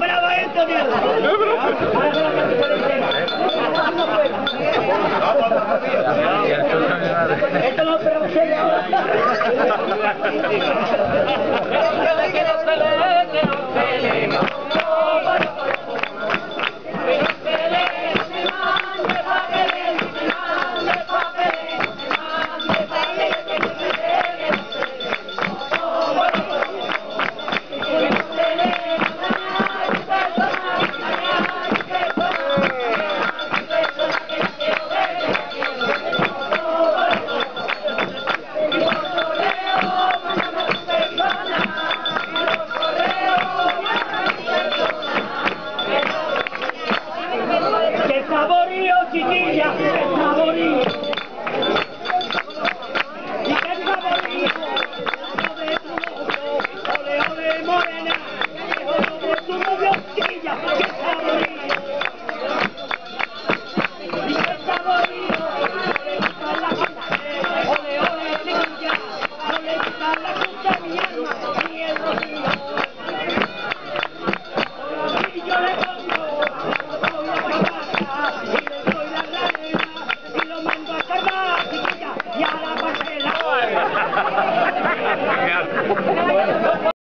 esperaba esto, mierda. Esto no lo esperaba usted ahora.